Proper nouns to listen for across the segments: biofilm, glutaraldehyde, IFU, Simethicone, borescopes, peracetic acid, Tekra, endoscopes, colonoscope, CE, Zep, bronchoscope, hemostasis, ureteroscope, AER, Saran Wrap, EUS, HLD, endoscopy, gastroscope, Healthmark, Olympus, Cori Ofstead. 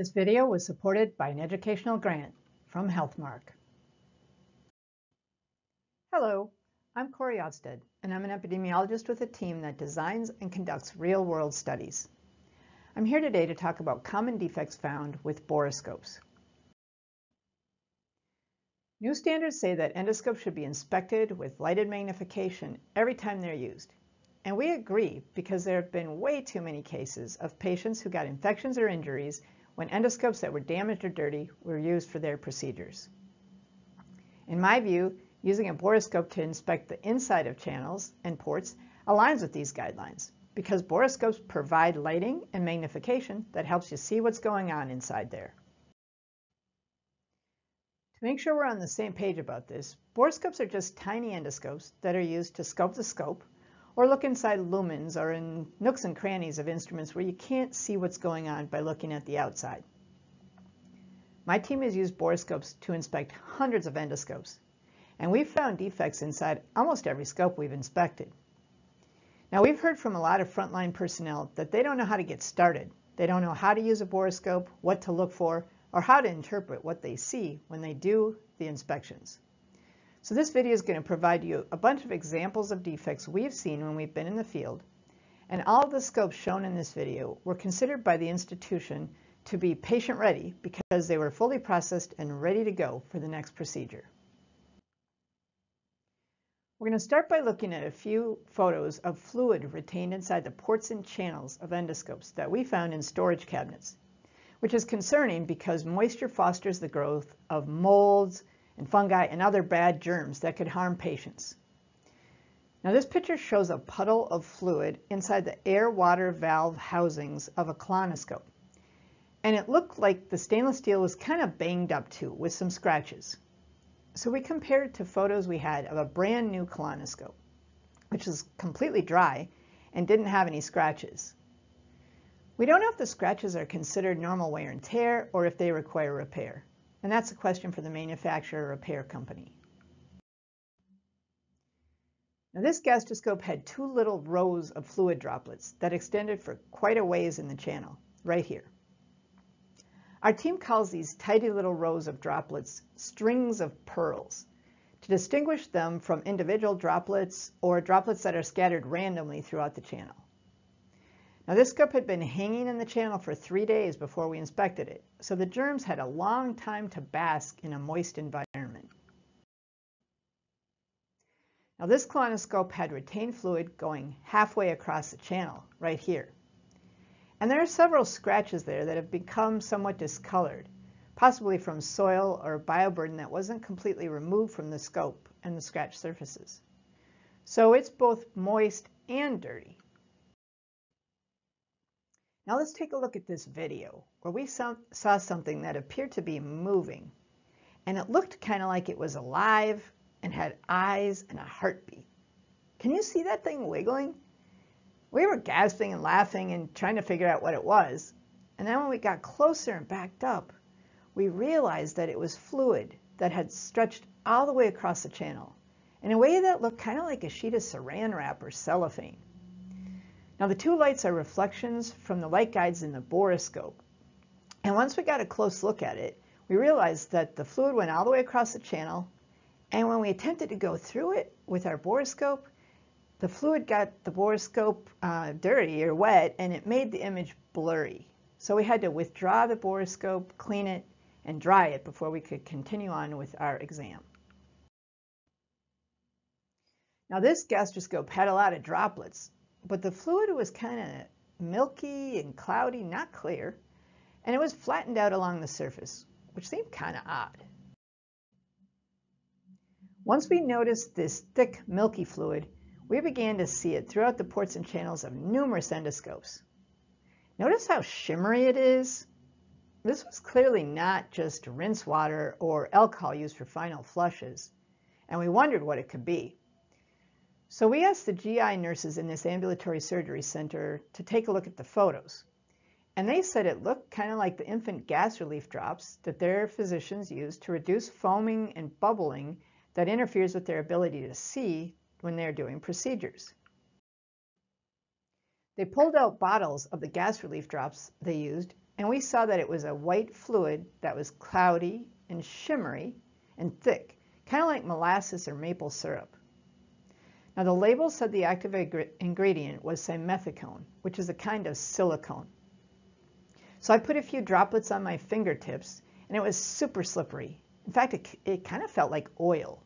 This video was supported by an educational grant from Healthmark. Hello, I'm Cori Ofstead, and I'm an epidemiologist with a team that designs and conducts real-world studies. I'm here today to talk about common defects found with borescopes. New standards say that endoscopes should be inspected with lighted magnification every time they're used. And we agree because there have been way too many cases of patients who got infections or injuries when endoscopes that were damaged or dirty were used for their procedures. In my view, using a borescope to inspect the inside of channels and ports aligns with these guidelines because borescopes provide lighting and magnification that helps you see what's going on inside there. To make sure we're on the same page about this, borescopes are just tiny endoscopes that are used to scope the scope or look inside lumens or in nooks and crannies of instruments where you can't see what's going on by looking at the outside. My team has used borescopes to inspect hundreds of endoscopes, and we've found defects inside almost every scope we've inspected. Now, we've heard from a lot of frontline personnel that they don't know how to get started. They don't know how to use a borescope, what to look for, or how to interpret what they see when they do the inspections. So this video is going to provide you a bunch of examples of defects we've seen when we've been in the field, and all of the scopes shown in this video were considered by the institution to be patient ready because they were fully processed and ready to go for the next procedure. We're going to start by looking at a few photos of fluid retained inside the ports and channels of endoscopes that we found in storage cabinets, which is concerning because moisture fosters the growth of molds, and fungi and other bad germs that could harm patients. Now, this picture shows a puddle of fluid inside the air-water valve housings of a colonoscope, and it looked like the stainless steel was kind of banged up too, with some scratches. So we compared to photos we had of a brand new colonoscope, which was completely dry and didn't have any scratches. We don't know if the scratches are considered normal wear and tear or if they require repair. And that's a question for the manufacturer or repair company. Now, this gastroscope had two little rows of fluid droplets that extended for quite a ways in the channel, right here. Our team calls these tidy little rows of droplets strings of pearls to distinguish them from individual droplets or droplets that are scattered randomly throughout the channel. Now, this scope had been hanging in the channel for 3 days before we inspected it, so the germs had a long time to bask in a moist environment. Now, this colonoscope had retained fluid going halfway across the channel, right here. And there are several scratches there that have become somewhat discolored, possibly from soil or bioburden that wasn't completely removed from the scope and the scratch surfaces. So it's both moist and dirty. Now let's take a look at this video where we saw something that appeared to be moving, and it looked kind of like it was alive and had eyes and a heartbeat. Can you see that thing wiggling? We were gasping and laughing and trying to figure out what it was, and then when we got closer and backed up, we realized that it was fluid that had stretched all the way across the channel in a way that looked kind of like a sheet of saran wrap or cellophane. Now, the two lights are reflections from the light guides in the borescope. And once we got a close look at it, we realized that the fluid went all the way across the channel. And when we attempted to go through it with our borescope, the fluid got the borescope dirty or wet, and it made the image blurry. So we had to withdraw the borescope, clean it, and dry it before we could continue on with our exam. Now, this gastroscope had a lot of droplets, but the fluid was kind of milky and cloudy, not clear, and it was flattened out along the surface, which seemed kind of odd. Once we noticed this thick, milky fluid, we began to see it throughout the ports and channels of numerous endoscopes. Notice how shimmery it is? This was clearly not just rinse water or alcohol used for final flushes, and we wondered what it could be. So we asked the GI nurses in this ambulatory surgery center to take a look at the photos. And they said it looked kind of like the infant gas relief drops that their physicians use to reduce foaming and bubbling that interferes with their ability to see when they're doing procedures. They pulled out bottles of the gas relief drops they used and we saw that it was a white fluid that was cloudy and shimmery and thick, kind of like molasses or maple syrup. Now the label said the active ingredient was simethicone, which is a kind of silicone. So I put a few droplets on my fingertips and it was super slippery. In fact, it kind of felt like oil.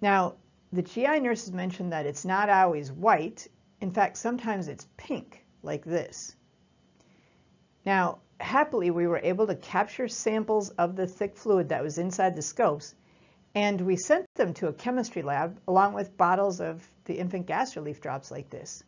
Now, the GI nurses mentioned that it's not always white. In fact, sometimes it's pink, like this. Now, happily, we were able to capture samples of the thick fluid that was inside the scopes, and we sent them to a chemistry lab along with bottles of the infant gas relief drops like this.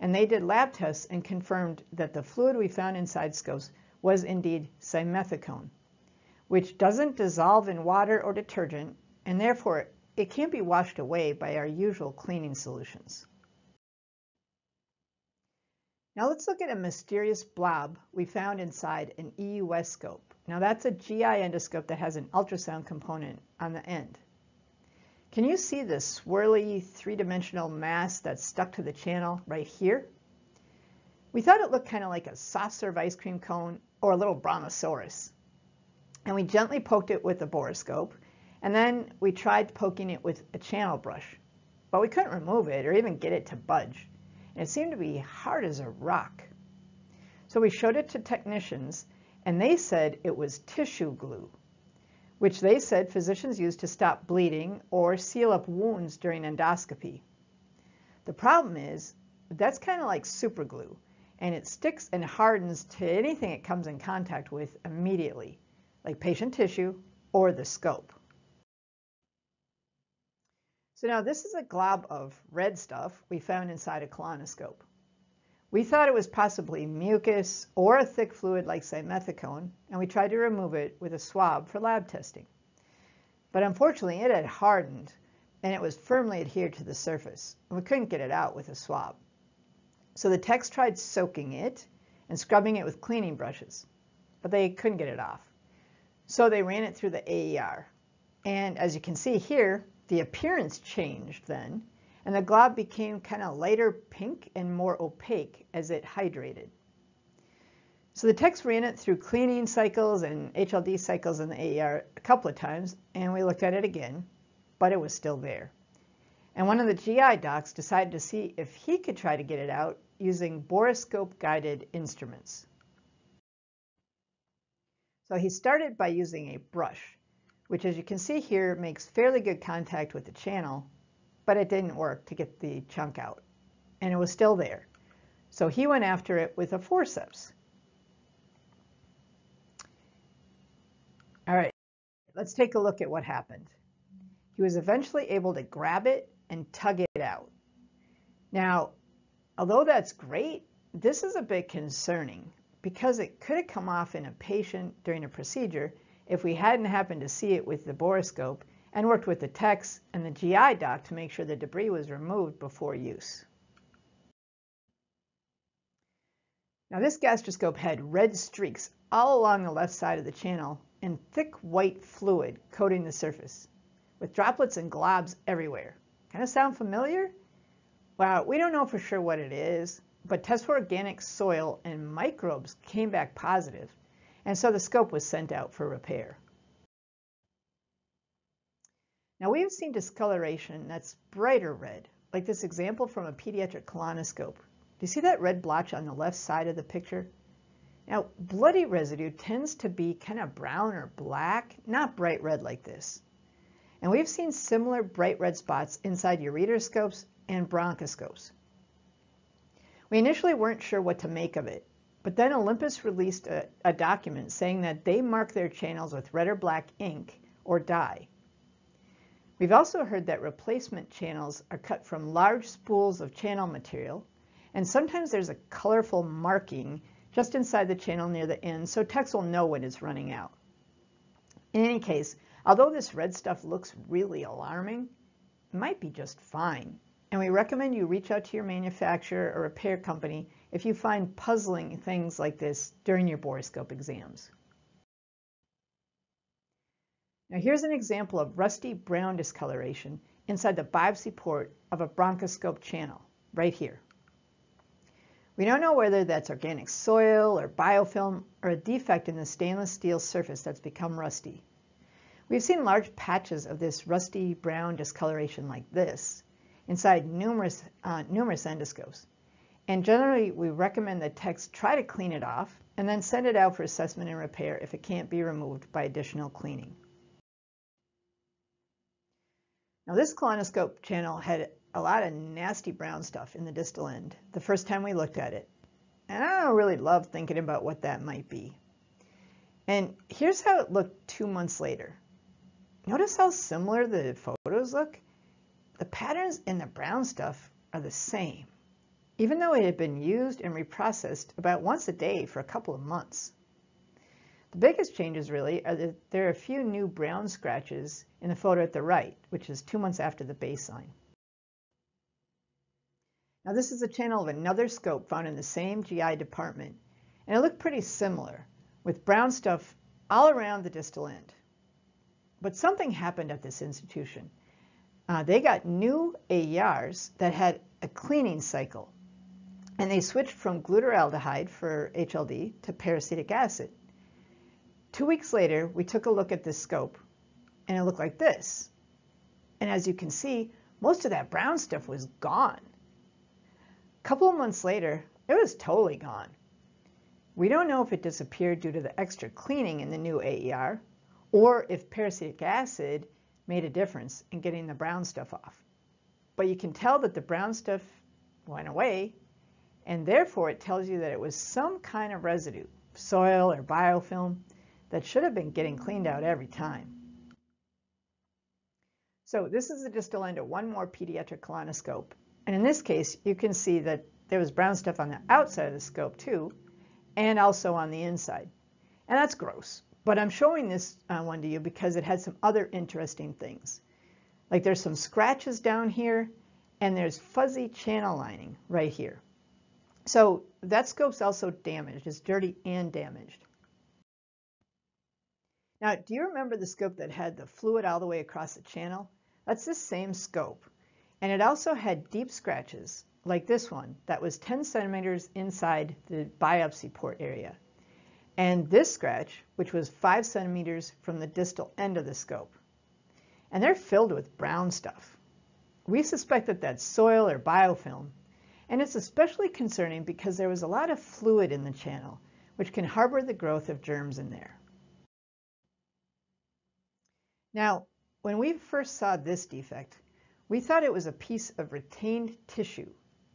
And they did lab tests and confirmed that the fluid we found inside scopes was indeed simethicone, which doesn't dissolve in water or detergent, and therefore it can't be washed away by our usual cleaning solutions. Now let's look at a mysterious blob we found inside an EUS scope. Now that's a GI endoscope that has an ultrasound component on the end. Can you see this swirly three-dimensional mass that's stuck to the channel right here? We thought it looked kind of like a soft serve ice cream cone or a little brontosaurus. And we gently poked it with a borescope, and then we tried poking it with a channel brush, but we couldn't remove it or even get it to budge. And it seemed to be hard as a rock. So we showed it to technicians, and they said it was tissue glue, which they said physicians use to stop bleeding or seal up wounds during endoscopy. The problem is that's kind of like super glue, and it sticks and hardens to anything it comes in contact with immediately, like patient tissue or the scope. So now this is a glob of red stuff we found inside a colonoscope. We thought it was possibly mucus or a thick fluid like simethicone, and we tried to remove it with a swab for lab testing. But unfortunately, it had hardened, and it was firmly adhered to the surface, and we couldn't get it out with a swab. So the techs tried soaking it and scrubbing it with cleaning brushes, but they couldn't get it off. So they ran it through the AER, and as you can see here, the appearance changed then, and the glob became kind of lighter pink and more opaque as it hydrated. So the techs ran it through cleaning cycles and HLD cycles in the AER a couple of times, and we looked at it again, but it was still there. And one of the GI docs decided to see if he could try to get it out using borescope-guided instruments. So he started by using a brush, which as you can see here makes fairly good contact with the channel, but it didn't work to get the chunk out, and it was still there. So he went after it with a forceps. All right, let's take a look at what happened. He was eventually able to grab it and tug it out. Now, although that's great, this is a bit concerning because it could have come off in a patient during a procedure if we hadn't happened to see it with the borescope and worked with the techs and the GI doc to make sure the debris was removed before use. Now this gastroscope had red streaks all along the left side of the channel and thick white fluid coating the surface with droplets and globs everywhere. Kind of sound familiar? Well, we don't know for sure what it is, but tests for organic soil and microbes came back positive, and so the scope was sent out for repair. Now we have seen discoloration that's brighter red, like this example from a pediatric colonoscope. Do you see that red blotch on the left side of the picture? Now, bloody residue tends to be kind of brown or black, not bright red like this. And we've seen similar bright red spots inside ureteroscopes and bronchoscopes. We initially weren't sure what to make of it, but then Olympus released a document saying that they mark their channels with red or black ink or dye. We've also heard that replacement channels are cut from large spools of channel material, and sometimes there's a colorful marking just inside the channel near the end, so techs will know when it's running out. In any case, although this red stuff looks really alarming, it might be just fine, and we recommend you reach out to your manufacturer or repair company if you find puzzling things like this during your borescope exams. Now here's an example of rusty brown discoloration inside the biopsy port of a bronchoscope channel, right here. We don't know whether that's organic soil or biofilm or a defect in the stainless steel surface that's become rusty. We've seen large patches of this rusty brown discoloration like this inside numerous endoscopes. And generally, we recommend the techs try to clean it off and then send it out for assessment and repair if it can't be removed by additional cleaning. Now, this colonoscope channel had a lot of nasty brown stuff in the distal end the first time we looked at it. And I don't really love thinking about what that might be. And here's how it looked 2 months later. Notice how similar the photos look? The patterns in the brown stuff are the same, even though it had been used and reprocessed about once a day for a couple of months. The biggest changes really are that there are a few new brown scratches in the photo at the right, which is 2 months after the baseline. Now this is a channel of another scope found in the same GI department, and it looked pretty similar, with brown stuff all around the distal end. But something happened at this institution. They got new AERs that had a cleaning cycle, and they switched from glutaraldehyde for HLD to peracetic acid. 2 weeks later, we took a look at this scope, and it looked like this. And as you can see, most of that brown stuff was gone. A couple of months later, it was totally gone. We don't know if it disappeared due to the extra cleaning in the new AER, or if peracetic acid made a difference in getting the brown stuff off. But you can tell that the brown stuff went away, and therefore it tells you that it was some kind of residue, soil or biofilm, that should have been getting cleaned out every time. So this is the distal end of one more pediatric colonoscope. And in this case, you can see that there was brown stuff on the outside of the scope too, and also on the inside. And that's gross, but I'm showing this one to you because it had some other interesting things. Like there's some scratches down here, and there's fuzzy channel lining right here. So that scope's also damaged. It's dirty and damaged. Now, do you remember the scope that had the fluid all the way across the channel? That's this same scope. And it also had deep scratches, like this one, that was 10 centimeters inside the biopsy port area. And this scratch, which was 5 centimeters from the distal end of the scope. And they're filled with brown stuff. We suspect that that's soil or biofilm. And it's especially concerning because there was a lot of fluid in the channel, which can harbor the growth of germs in there. Now, when we first saw this defect, we thought it was a piece of retained tissue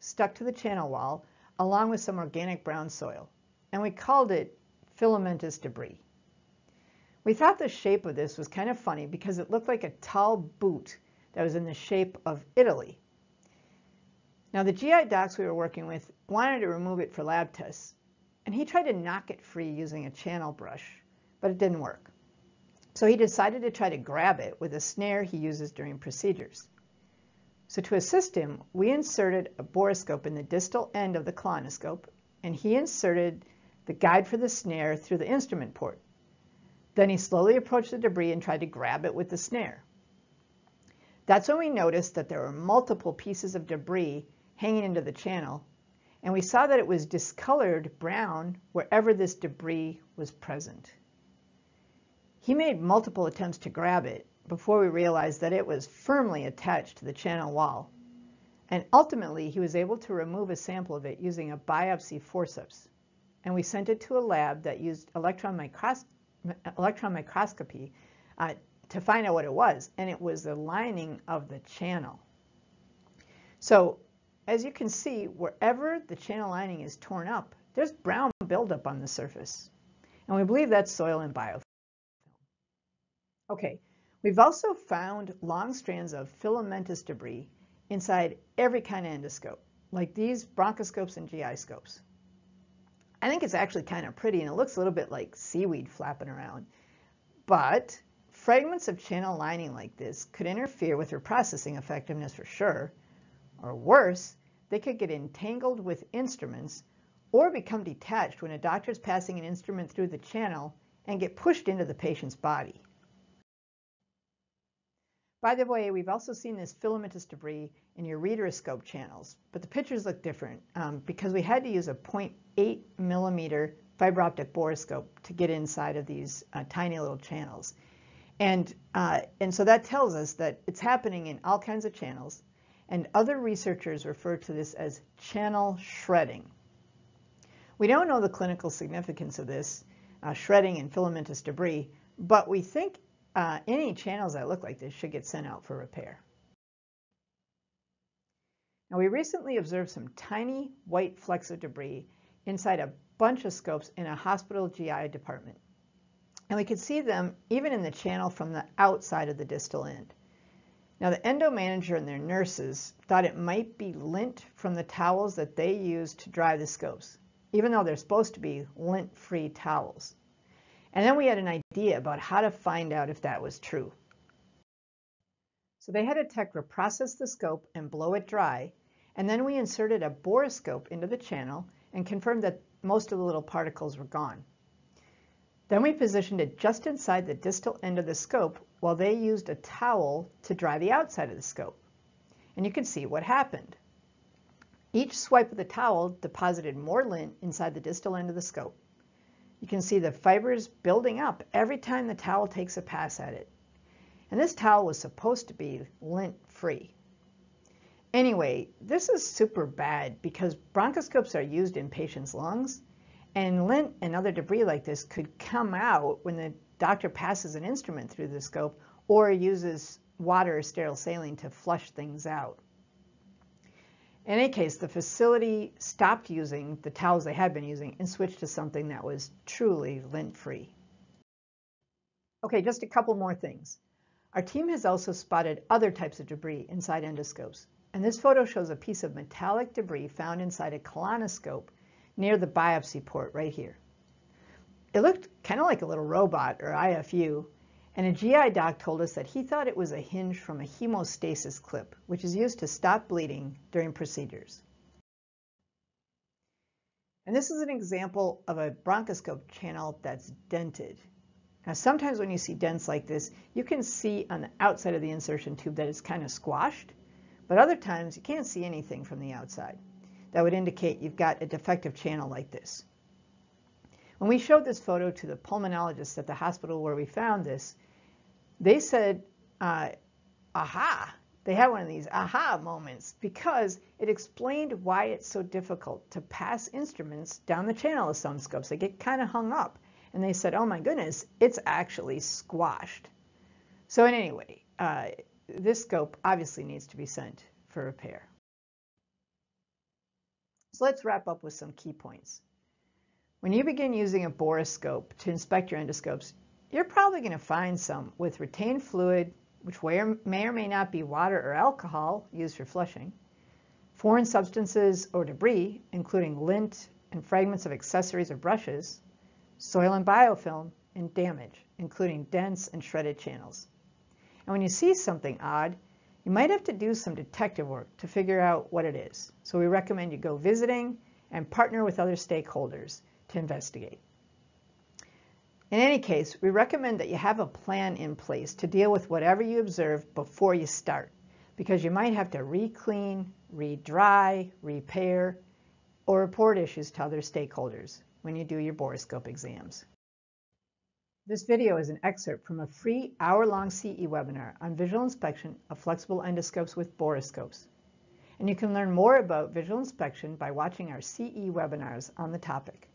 stuck to the channel wall along with some organic brown soil, and we called it filamentous debris. We thought the shape of this was kind of funny because it looked like a tall boot that was in the shape of Italy. Now, the GI docs we were working with wanted to remove it for lab tests, and he tried to knock it free using a channel brush, but it didn't work. So he decided to try to grab it with a snare he uses during procedures. So to assist him, we inserted a borescope in the distal end of the colonoscope, and he inserted the guide for the snare through the instrument port. Then he slowly approached the debris and tried to grab it with the snare. That's when we noticed that there were multiple pieces of debris hanging into the channel, and we saw that it was discolored brown wherever this debris was present. He made multiple attempts to grab it before we realized that it was firmly attached to the channel wall. And ultimately, he was able to remove a sample of it using a biopsy forceps. And we sent it to a lab that used electron microscopy to find out what it was. And it was the lining of the channel. So as you can see, wherever the channel lining is torn up, there's brown buildup on the surface. And we believe that's soil and biofilm. Okay, we've also found long strands of filamentous debris inside every kind of endoscope, like these bronchoscopes and GI scopes. I think it's actually kind of pretty, and it looks a little bit like seaweed flapping around. But fragments of channel lining like this could interfere with reprocessing effectiveness for sure, or worse, they could get entangled with instruments or become detached when a doctor's passing an instrument through the channel and get pushed into the patient's body. By the way, we've also seen this filamentous debris in your readeroscope channels, but the pictures look different because we had to use a 0.8 millimeter fiber optic borescope to get inside of these tiny little channels. And so that tells us that it's happening in all kinds of channels, and other researchers refer to this as channel shredding. We don't know the clinical significance of this shredding and filamentous debris, but we think any channels that look like this should get sent out for repair. Now, we recently observed some tiny white flecks of debris inside a bunch of scopes in a hospital GI department. And we could see them even in the channel from the outside of the distal end. Now, the endo manager and their nurses thought it might be lint from the towels that they use to dry the scopes, even though they're supposed to be lint-free towels. And then we had an idea about how to find out if that was true. So they had a Tekra process the scope and blow it dry, and then we inserted a borescope into the channel and confirmed that most of the little particles were gone. Then we positioned it just inside the distal end of the scope while they used a towel to dry the outside of the scope. And you can see what happened. Each swipe of the towel deposited more lint inside the distal end of the scope. You can see the fibers building up every time the towel takes a pass at it. And this towel was supposed to be lint-free. Anyway, this is super bad because bronchoscopes are used in patients' lungs, and lint and other debris like this could come out when the doctor passes an instrument through the scope or uses water or sterile saline to flush things out. In any case, the facility stopped using the towels they had been using and switched to something that was truly lint-free. Okay, just a couple more things. Our team has also spotted other types of debris inside endoscopes, and this photo shows a piece of metallic debris found inside a colonoscope near the biopsy port right here. It looked kind of like a little robot or IFU, and a GI doc told us that he thought it was a hinge from a hemostasis clip, which is used to stop bleeding during procedures. And this is an example of a bronchoscope channel that's dented. Now, sometimes when you see dents like this, you can see on the outside of the insertion tube that it's kind of squashed, but other times you can't see anything from the outside. That would indicate you've got a defective channel like this. When we showed this photo to the pulmonologists at the hospital where we found this, they said, aha, they had one of these aha moments because it explained why it's so difficult to pass instruments down the channel of some scopes. They get kind of hung up, and they said, oh my goodness, it's actually squashed. So anyway, this scope obviously needs to be sent for repair. So let's wrap up with some key points. When you begin using a borescope to inspect your endoscopes, you're probably going to find some with retained fluid, which may or may not be water or alcohol used for flushing, foreign substances or debris, including lint and fragments of accessories or brushes, soil and biofilm, and damage, including dents and shredded channels. And when you see something odd, you might have to do some detective work to figure out what it is. So we recommend you go visiting and partner with other stakeholders to investigate. In any case, we recommend that you have a plan in place to deal with whatever you observe before you start, because you might have to re-clean, re-dry, repair, or report issues to other stakeholders when you do your borescope exams. This video is an excerpt from a free hour-long CE webinar on visual inspection of flexible endoscopes with borescopes. And you can learn more about visual inspection by watching our CE webinars on the topic.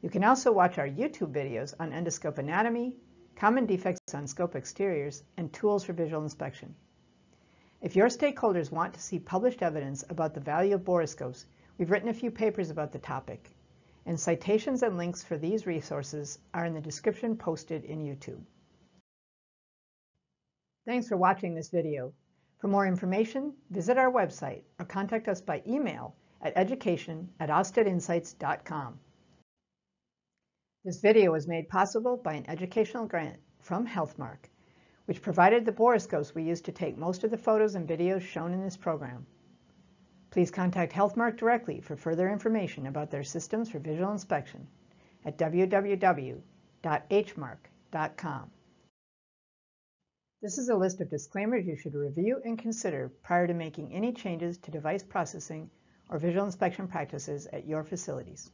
You can also watch our YouTube videos on endoscope anatomy, common defects on scope exteriors, and tools for visual inspection. If your stakeholders want to see published evidence about the value of borescopes, we've written a few papers about the topic, and citations and links for these resources are in the description posted in YouTube. Thanks for watching this video. For more information, visit our website or contact us by email at education@ofsteadinsights.com. This video was made possible by an educational grant from Healthmark, which provided the borescopes we used to take most of the photos and videos shown in this program. Please contact Healthmark directly for further information about their systems for visual inspection at www.hmark.com. This is a list of disclaimers you should review and consider prior to making any changes to device processing or visual inspection practices at your facilities.